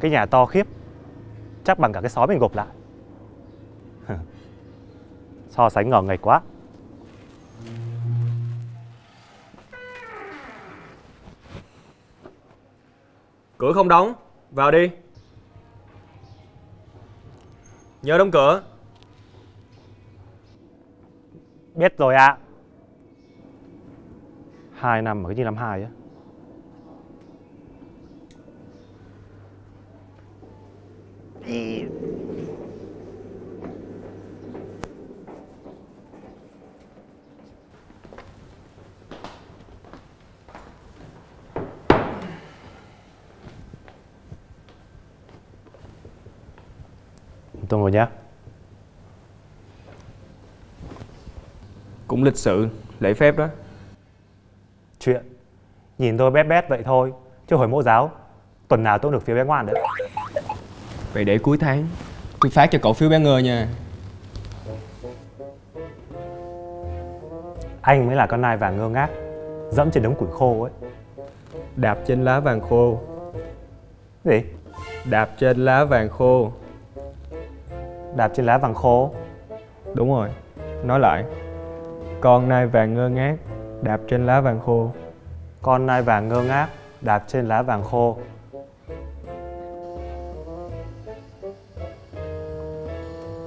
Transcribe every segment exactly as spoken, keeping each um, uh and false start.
Cái nhà to khiếp, chắc bằng cả cái xóm mình gộp lại. So sánh ngờ nghệch quá. Cửa không đóng, vào đi. Nhớ đóng cửa. Biết rồi ạ. À. Hai năm mà cái gì năm hai á. Tôi ngồi nhé. Cũng lịch sự, lễ phép đó. Chuyện nhìn tôi bét bét vậy thôi, chứ hồi mẫu giáo tuần nào tôi cũng được phiếu bé ngoan đấy. Vậy để cuối tháng tôi phát cho cậu phiếu bé ngơ nha. Anh mới là con nai vàng ngơ ngác dẫm trên đống củi khô ấy. Đạp trên lá vàng khô. Gì? Đạp trên lá vàng khô. Đạp trên lá vàng khô. Đúng rồi, nói lại. Con nai vàng ngơ ngác đạp trên lá vàng khô. Con nai vàng ngơ ngác đạp trên lá vàng khô.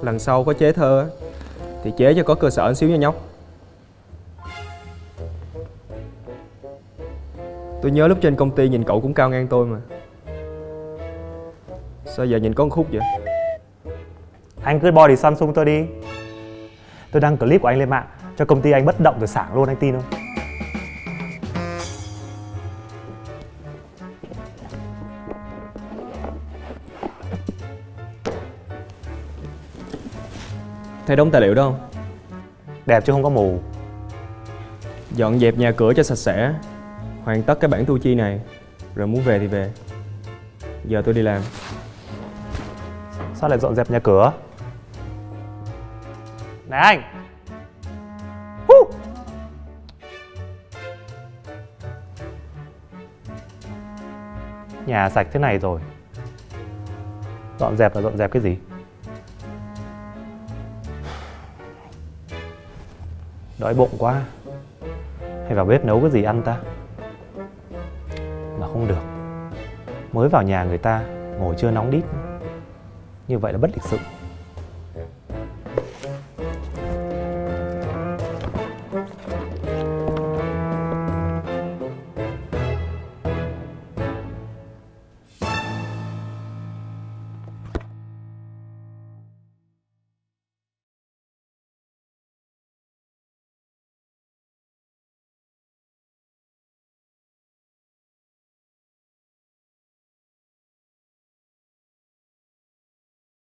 Lần sau có chế thơ thì chế cho có cơ sở xíu nha nhóc. Tôi nhớ lúc trên công ty nhìn cậu cũng cao ngang tôi mà. Sao giờ nhìn có một khúc vậy? Anh cứ body Samsung tôi đi. Tôi đăng clip của anh lên mạng cho công ty anh bất động rồi sảng luôn, anh tin không? Thấy đống tài liệu đó không? Đẹp chứ không có mù. Dọn dẹp nhà cửa cho sạch sẽ, hoàn tất cái bản thu chi này, rồi muốn về thì về. Giờ tôi đi làm. Sao lại dọn dẹp nhà cửa? Này anh! Hú! Nhà sạch thế này rồi, dọn dẹp là dọn dẹp cái gì? Đói bụng quá, hay vào bếp nấu cái gì ăn ta? Mà không được, mới vào nhà người ta ngồi chưa nóng đít, như vậy là bất lịch sự.